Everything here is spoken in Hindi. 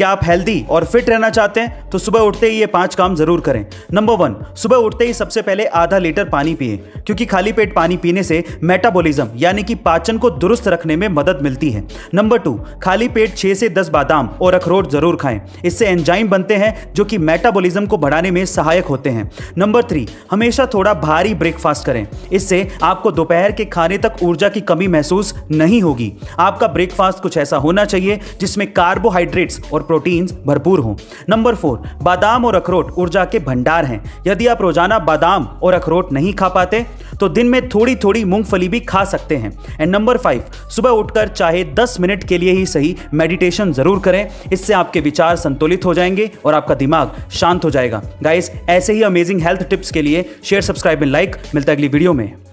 क्या आप हेल्दी और फिट रहना चाहते हैं? तो सुबह उठते ही ये 5 काम जरूर करें। नंबर 1, सुबह उठते ही सबसे पहले आधा लीटर पानी पिएं, क्योंकि खाली पेट पानी पीने से मेटाबॉलिज्म यानी कि पाचन को दुरुस्त रखने में मदद मिलती है। नंबर 2, खाली पेट 6 से 10 बादाम और अखरोट जरूर खाएं, इससे एंजाइम बनते हैं जो कि मेटाबॉलिज्म को बढ़ाने में सहायक होते हैं। नंबर 3, हमेशा थोड़ा भारी ब्रेकफास्ट करें, इससे आपको दोपहर के खाने तक ऊर्जा की कमी महसूस नहीं होगी। आपका ब्रेकफास्ट कुछ ऐसा होना चाहिए जिसमें कार्बोहाइड्रेट्स और प्रोटीन्स भरपूर हों। नंबर 4, बादाम और अखरोट ऊर्जा के भंडार हैं। यदि आप रोजाना बादाम और अखरोट नहीं खा पाते तो दिन में थोड़ी थोड़ी मूंगफली भी खा सकते हैं। एंड नंबर 5, सुबह उठकर चाहे 10 मिनट के लिए ही सही मेडिटेशन जरूर करें, इससे आपके विचार संतुलित हो जाएंगे और आपका दिमाग शांत हो जाएगा। गाइस, ऐसे ही अमेजिंग हेल्थ टिप्स के लिए शेयर, सब्सक्राइब एंड लाइक। मिलता है अगली वीडियो में।